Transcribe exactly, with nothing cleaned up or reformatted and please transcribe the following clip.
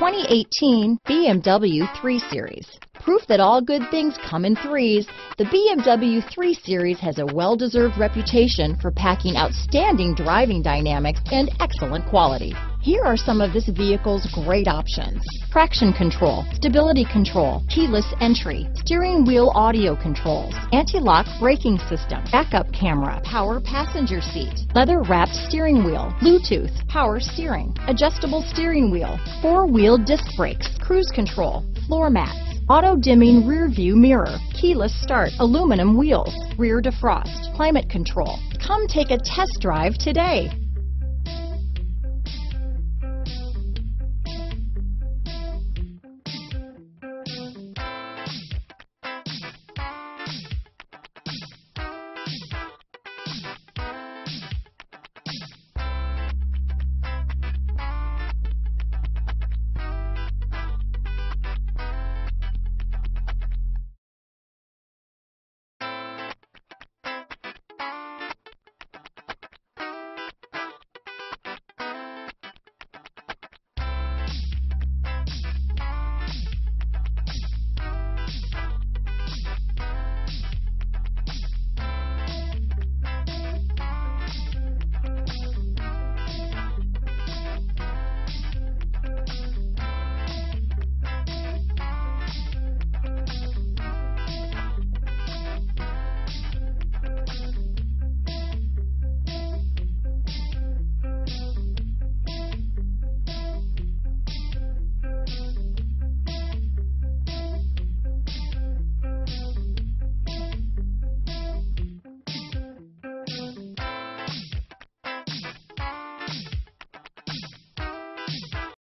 twenty eighteen B M W three series. Proof that all good things come in threes, the B M W three series has a well-deserved reputation for packing outstanding driving dynamics and excellent quality. Here are some of this vehicle's great options: traction control, stability control, keyless entry, steering wheel audio controls, anti-lock braking system, backup camera, power passenger seat, leather-wrapped steering wheel, Bluetooth, power steering, adjustable steering wheel, four-wheel disc brakes, cruise control, floor mats, auto-dimming rear-view mirror, keyless start, aluminum wheels, rear defrost, climate control. Come take a test drive today.